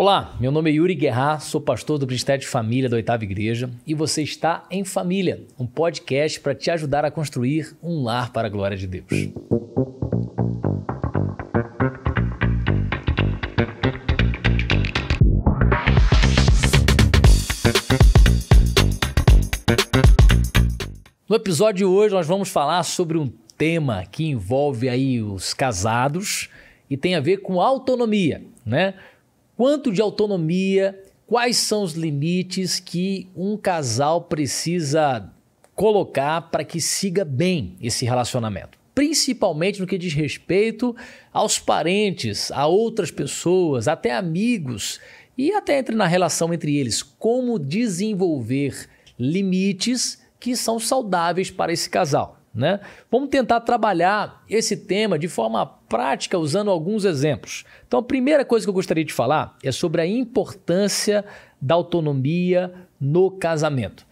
Olá, meu nome é Yuri Guerra, sou pastor do Ministério de Família da Oitava Igreja e você está em Família, um podcast para te ajudar a construir um lar para a glória de Deus. No episódio de hoje nós vamos falar sobre um tema que envolve aí os casados e tem a ver com autonomia, né? Quanto de autonomia, quais são os limites que um casal precisa colocar para que siga bem esse relacionamento? Principalmente no que diz respeito aos parentes, a outras pessoas, até amigos e até na relação entre eles. Como desenvolver limites que são saudáveis para esse casal, né? Vamos tentar trabalhar esse tema de forma prática usando alguns exemplos. Então, a primeira coisa que eu gostaria de falar é sobre a importância da autonomia no casamento.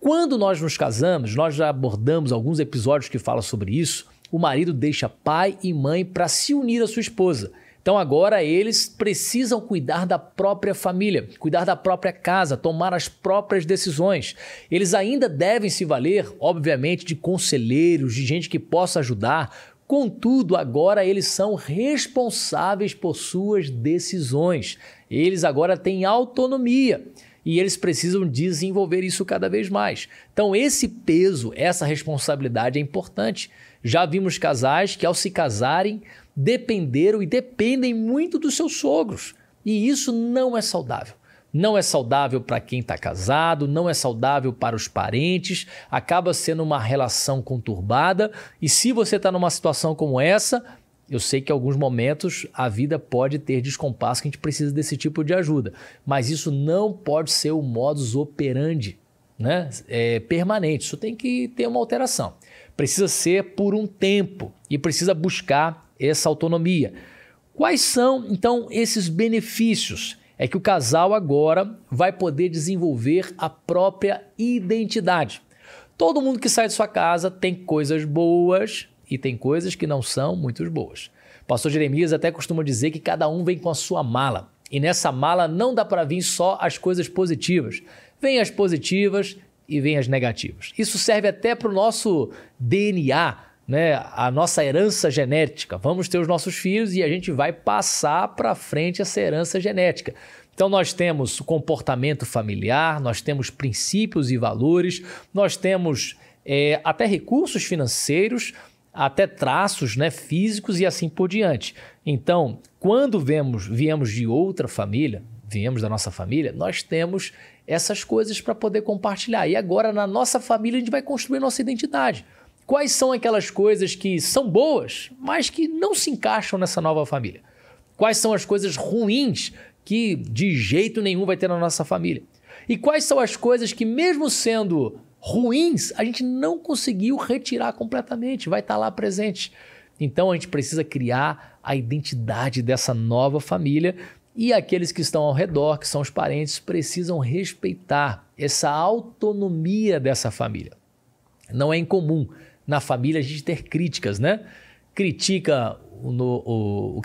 Quando nós nos casamos, nós já abordamos alguns episódios que falam sobre isso, o marido deixa pai e mãe para se unir à sua esposa. Então, agora eles precisam cuidar da própria família, cuidar da própria casa, tomar as próprias decisões. Eles ainda devem se valer, obviamente, de conselheiros, de gente que possa ajudar. Contudo, agora eles são responsáveis por suas decisões. Eles agora têm autonomia e eles precisam desenvolver isso cada vez mais. Então, esse peso, essa responsabilidade é importante. Já vimos casais que, ao se casarem, dependeram e dependem muito dos seus sogros. E isso não é saudável. Não é saudável para quem está casado, não é saudável para os parentes, acaba sendo uma relação conturbada. E se você está numa situação como essa, eu sei que em alguns momentos a vida pode ter descompasso, que a gente precisa desse tipo de ajuda. Mas isso não pode ser o modus operandi, né? Permanente, isso tem que ter uma alteração. Precisa ser por um tempo e precisa buscar essa autonomia. Quais são, então, esses benefícios? É que o casal agora vai poder desenvolver a própria identidade. Todo mundo que sai de sua casa tem coisas boas e tem coisas que não são muito boas. Pastor Jeremias até costuma dizer que cada um vem com a sua mala. E nessa mala não dá para vir só as coisas positivas. Vem as positivas e vem as negativas. Isso serve até para o nosso DNA, né? A nossa herança genética. Vamos ter os nossos filhos e a gente vai passar para frente essa herança genética. Então, nós temos o comportamento familiar, nós temos princípios e valores, nós temos até recursos financeiros, até traços, né, físicos e assim por diante. Então, quando viemos de outra família, viemos da nossa família, nós temos essas coisas para poder compartilhar. E agora, na nossa família, a gente vai construir nossa identidade. Quais são aquelas coisas que são boas, mas que não se encaixam nessa nova família? Quais são as coisas ruins que de jeito nenhum vai ter na nossa família? E quais são as coisas que, mesmo sendo ruins, a gente não conseguiu retirar completamente, vai estar lá presente. Então, a gente precisa criar a identidade dessa nova família e aqueles que estão ao redor, que são os parentes, precisam respeitar essa autonomia dessa família. Não é incomum na família a gente ter críticas, né? Critica o novo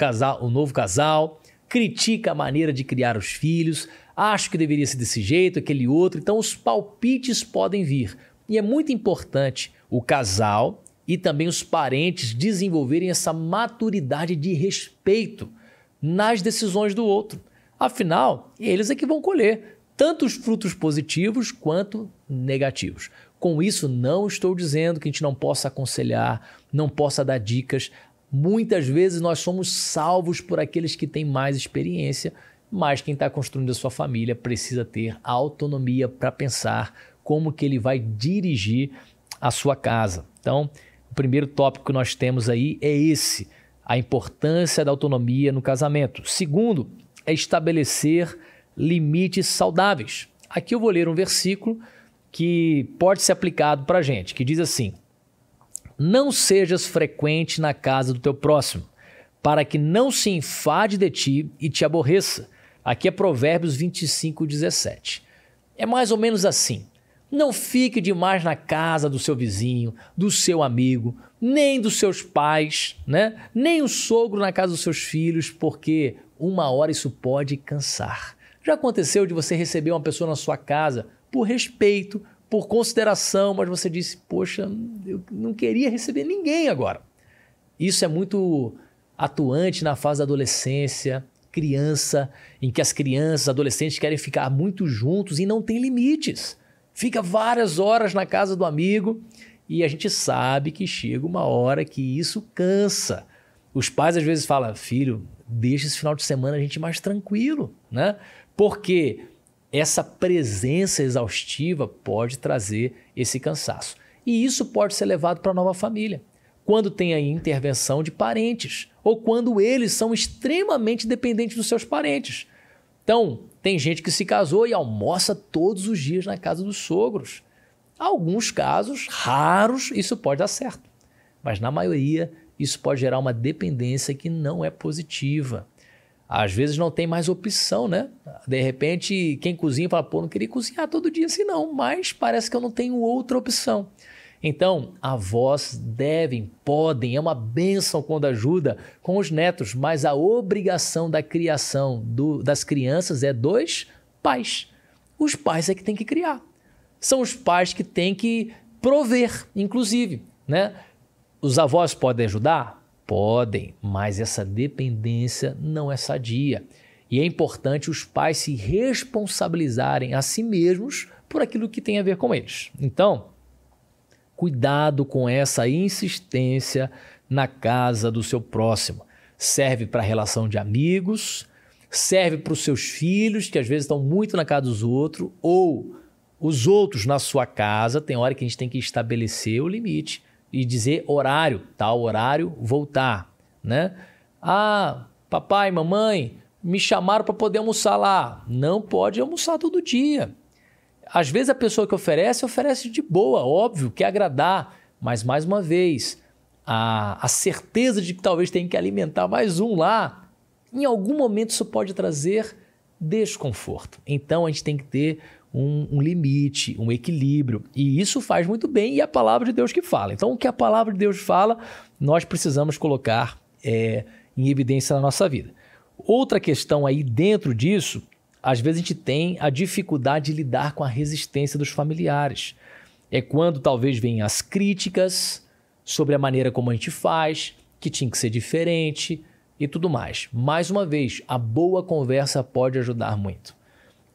casal, critica a maneira de criar os filhos, acho que deveria ser desse jeito, aquele outro. Então, os palpites podem vir. E é muito importante o casal e também os parentes desenvolverem essa maturidade de respeito nas decisões do outro. Afinal, eles é que vão colher tanto os frutos positivos quanto negativos. Com isso, não estou dizendo que a gente não possa aconselhar, não possa dar dicas. Muitas vezes nós somos salvos por aqueles que têm mais experiência, mas quem está construindo a sua família precisa ter autonomia para pensar como que ele vai dirigir a sua casa. Então, o primeiro tópico que nós temos aí é esse, a importância da autonomia no casamento. Segundo, é estabelecer limites saudáveis. Aqui eu vou ler um versículo que pode ser aplicado para a gente, que diz assim: não sejas frequente na casa do teu próximo, para que não se enfade de ti e te aborreça. Aqui é Provérbios 25:17. É mais ou menos assim: Não fique demais na casa do seu vizinho, do seu amigo, nem dos seus pais, né? Nem o sogro na casa dos seus filhos, porque uma hora isso pode cansar. Já aconteceu de você receber uma pessoa na sua casa por respeito, por consideração, mas você disse, poxa, eu não queria receber ninguém agora. Isso é muito atuante na fase da adolescência, criança, em que as crianças, adolescentes querem ficar muito juntos e não tem limites. Fica várias horas na casa do amigo e a gente sabe que chega uma hora que isso cansa. Os pais às vezes falam, filho, deixa esse final de semana a gente mais tranquilo, né? Porque essa presença exaustiva pode trazer esse cansaço. E isso pode ser levado para a nova família, quando tem a intervenção de parentes ou quando eles são extremamente dependentes dos seus parentes. Então, tem gente que se casou e almoça todos os dias na casa dos sogros. Alguns casos raros, isso pode dar certo. Mas, na maioria, isso pode gerar uma dependência que não é positiva. Às vezes não tem mais opção, né? De repente, quem cozinha fala, pô, não queria cozinhar todo dia assim não, mas parece que eu não tenho outra opção. Então, avós devem, podem, é uma bênção quando ajuda com os netos, mas a obrigação da criação das crianças é dos pais. Os pais é que tem que criar. São os pais que têm que prover, inclusive, né? Os avós podem ajudar? Podem, mas essa dependência não é sadia. E é importante os pais se responsabilizarem a si mesmos por aquilo que tem a ver com eles. Então, cuidado com essa insistência na casa do seu próximo. Serve para a relação de amigos, serve para os seus filhos, que às vezes estão muito na casa dos outros, ou os outros na sua casa. Tem hora que a gente tem que estabelecer o limite e dizer horário, tal horário, voltar, né? Ah, papai, mamãe, me chamaram para poder almoçar lá. Não pode almoçar todo dia. Às vezes a pessoa que oferece de boa, óbvio, quer agradar, mas mais uma vez, a certeza de que talvez tenha que alimentar mais um lá, em algum momento isso pode trazer desconforto. Então a gente tem que ter um limite, um equilíbrio, e isso faz muito bem e é a palavra de Deus que fala. Então o que a palavra de Deus fala, nós precisamos colocar em evidência na nossa vida. Outra questão aí dentro disso, às vezes a gente tem a dificuldade de lidar com a resistência dos familiares. É quando talvez venham as críticas sobre a maneira como a gente faz, que tinha que ser diferente e tudo mais. Mais uma vez, a boa conversa pode ajudar muito.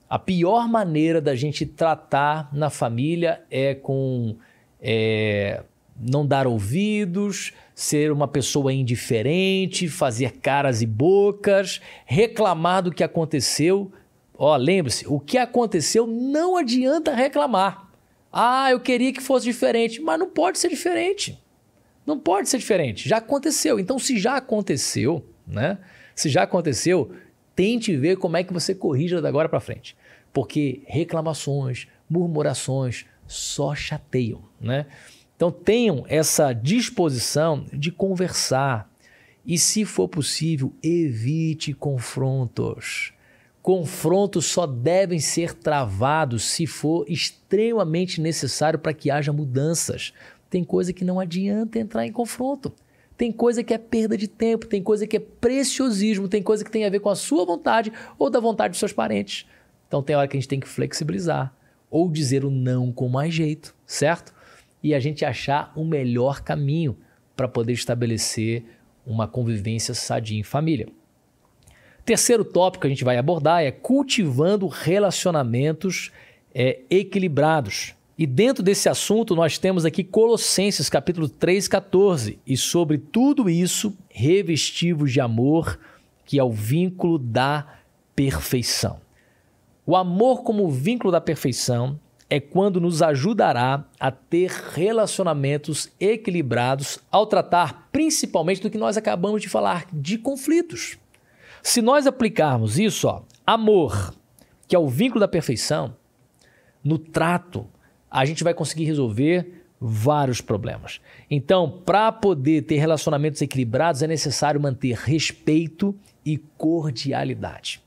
A pior maneira da gente tratar na família é com não dar ouvidos, ser uma pessoa indiferente, fazer caras e bocas, reclamar do que aconteceu. Ó, lembre-se, o que aconteceu não adianta reclamar. Ah, eu queria que fosse diferente, mas não pode ser diferente. Não pode ser diferente, já aconteceu. Então, se já aconteceu, né? Se já aconteceu, tente ver como é que você corrige da agora para frente. Porque reclamações, murmurações só chateiam, né? Então, tenham essa disposição de conversar e, se for possível, evite confrontos. Confrontos só devem ser travados se for extremamente necessário para que haja mudanças. Tem coisa que não adianta entrar em confronto. Tem coisa que é perda de tempo, tem coisa que é preciosismo, tem coisa que tem a ver com a sua vontade ou da vontade dos seus parentes. Então tem hora que a gente tem que flexibilizar ou dizer o não com mais jeito, certo? E a gente achar o melhor caminho para poder estabelecer uma convivência sadia em família. Terceiro tópico que a gente vai abordar é cultivando relacionamentos equilibrados. E dentro desse assunto nós temos aqui Colossenses capítulo 3:14. E sobre tudo isso, revesti-vos de amor, que é o vínculo da perfeição. O amor como vínculo da perfeição é quando nos ajudará a ter relacionamentos equilibrados ao tratar principalmente do que nós acabamos de falar, de conflitos. Se nós aplicarmos isso, ó, amor, que é o vínculo da perfeição, no trato, a gente vai conseguir resolver vários problemas. Então, para poder ter relacionamentos equilibrados, é necessário manter respeito e cordialidade.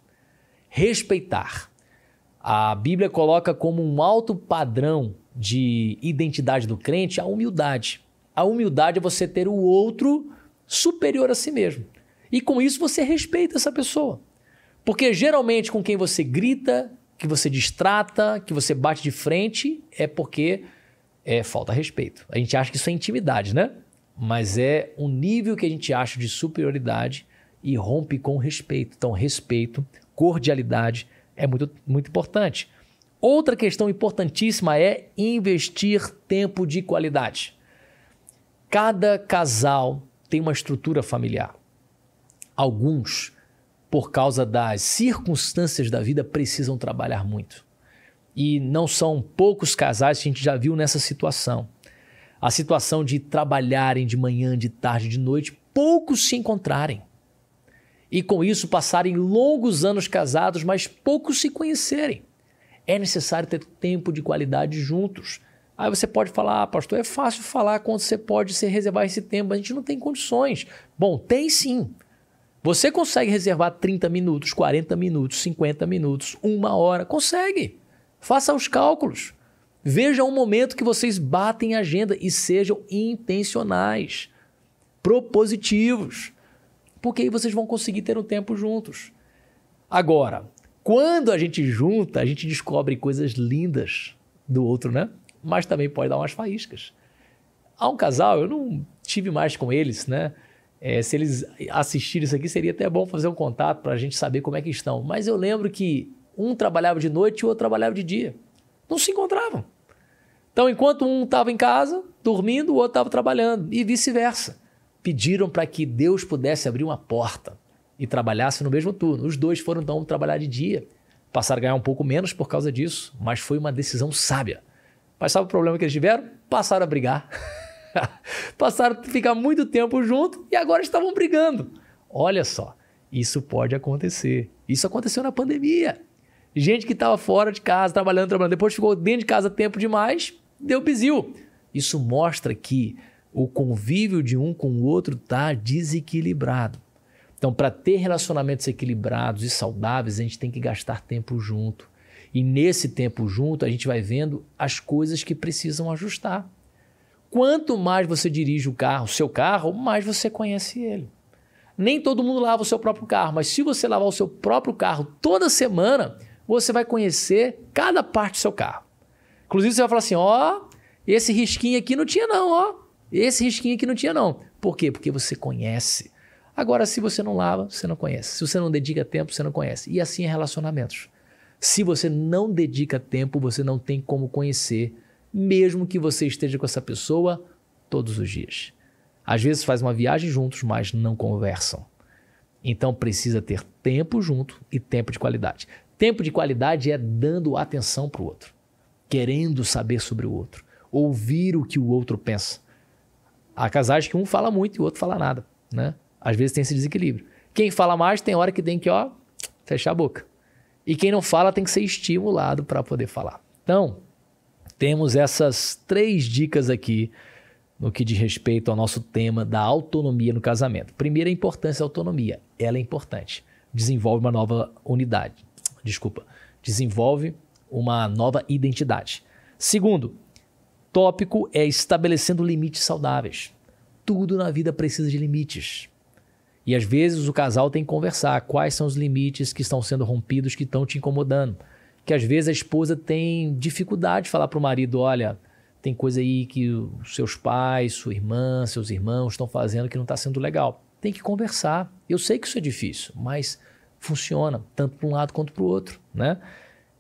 Respeitar. A Bíblia coloca como um alto padrão de identidade do crente a humildade. A humildade é você ter o outro superior a si mesmo. E com isso você respeita essa pessoa. Porque geralmente com quem você grita, que você destrata, que você bate de frente, é porque falta respeito. A gente acha que isso é intimidade, né? Mas é um nível que a gente acha de superioridade e rompe com respeito. Então, respeito, cordialidade é muito, muito importante. Outra questão importantíssima é investir tempo de qualidade. Cada casal tem uma estrutura familiar. Alguns, por causa das circunstâncias da vida, precisam trabalhar muito. E não são poucos casais que a gente já viu nessa situação. A situação de trabalharem de manhã, de tarde, de noite, poucos se encontrarem. E com isso passarem longos anos casados, mas poucos se conhecerem. É necessário ter tempo de qualidade juntos. Aí você pode falar, pastor, é fácil falar quando você pode reservar esse tempo, mas a gente não tem condições. Bom, tem sim. Você consegue reservar 30 minutos, 40 minutos, 50 minutos, 1 hora, consegue. Faça os cálculos. Veja um momento que vocês batem a agenda e sejam intencionais, propositivos, porque aí vocês vão conseguir ter um tempo juntos. Agora, quando a gente junta, a gente descobre coisas lindas do outro, né? Mas também pode dar umas faíscas. Há um casal, eu não tive mais com eles, né? Se eles assistirem isso aqui, seria até bom fazer um contato para a gente saber como é que estão. Mas eu lembro que um trabalhava de noite e o outro trabalhava de dia. Não se encontravam. Então, enquanto um estava em casa, dormindo, o outro estava trabalhando e vice-versa. Pediram para que Deus pudesse abrir uma porta e trabalhasse no mesmo turno. Os dois foram, então, trabalhar de dia. Passaram a ganhar um pouco menos por causa disso, mas foi uma decisão sábia. Mas sabe o problema que eles tiveram? Passaram a brigar. Passaram a ficar muito tempo junto e agora estavam brigando. Olha só, isso pode acontecer. Isso aconteceu na pandemia. Gente que estava fora de casa, trabalhando, depois ficou dentro de casa tempo demais, deu bizil. Isso mostra que o convívio de um com o outro está desequilibrado. Então, para ter relacionamentos equilibrados e saudáveis, a gente tem que gastar tempo junto. E nesse tempo junto, a gente vai vendo as coisas que precisam ajustar. Quanto mais você dirige o carro, seu carro, mais você conhece ele. Nem todo mundo lava o seu próprio carro, mas se você lavar o seu próprio carro toda semana, você vai conhecer cada parte do seu carro. Inclusive, você vai falar assim, ó, esse risquinho aqui não tinha não, ó. Esse risquinho aqui não tinha não. Por quê? Porque você conhece. Agora, se você não lava, você não conhece. Se você não dedica tempo, você não conhece. E assim é relacionamentos. Se você não dedica tempo, você não tem como conhecer, mesmo que você esteja com essa pessoa todos os dias. Às vezes faz uma viagem juntos, mas não conversam. Então precisa ter tempo junto e tempo de qualidade. Tempo de qualidade é dando atenção para o outro, querendo saber sobre o outro, ouvir o que o outro pensa. Há casais que um fala muito e o outro fala nada, né? Às vezes tem esse desequilíbrio. Quem fala mais tem hora que tem que, ó, fechar a boca. E quem não fala tem que ser estimulado para poder falar. Então, temos essas 3 dicas aqui no que diz respeito ao nosso tema da autonomia no casamento. Primeiro, a importância da autonomia. Ela é importante. Desenvolve uma nova identidade. Segundo, tópico é estabelecendo limites saudáveis. Tudo na vida precisa de limites. E às vezes o casal tem que conversar quais são os limites que estão sendo rompidos, que estão te incomodando. Que às vezes a esposa tem dificuldade de falar para o marido, olha, tem coisa aí que os seus pais, sua irmã, seus irmãos estão fazendo que não está sendo legal. Tem que conversar. Eu sei que isso é difícil, mas funciona tanto para um lado quanto para o outro, né?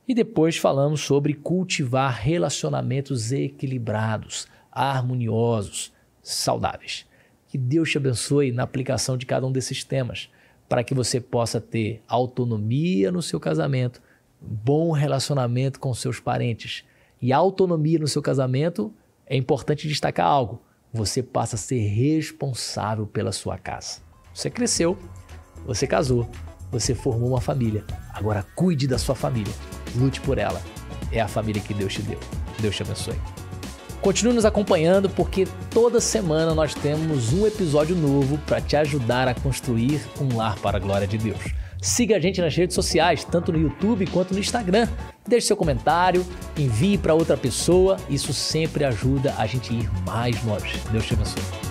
E depois falamos sobre cultivar relacionamentos equilibrados, harmoniosos, saudáveis. Que Deus te abençoe na aplicação de cada um desses temas, para que você possa ter autonomia no seu casamento, bom relacionamento com seus parentes. E a autonomia no seu casamento, é importante destacar algo. Você passa a ser responsável pela sua casa. Você cresceu, você casou, você formou uma família. Agora cuide da sua família, lute por ela. É a família que Deus te deu. Deus te abençoe. Continue nos acompanhando porque toda semana nós temos um episódio novo para te ajudar a construir um lar para a glória de Deus. Siga a gente nas redes sociais, tanto no YouTube quanto no Instagram. Deixe seu comentário, envie para outra pessoa. Isso sempre ajuda a gente a ir mais longe. Deus te abençoe.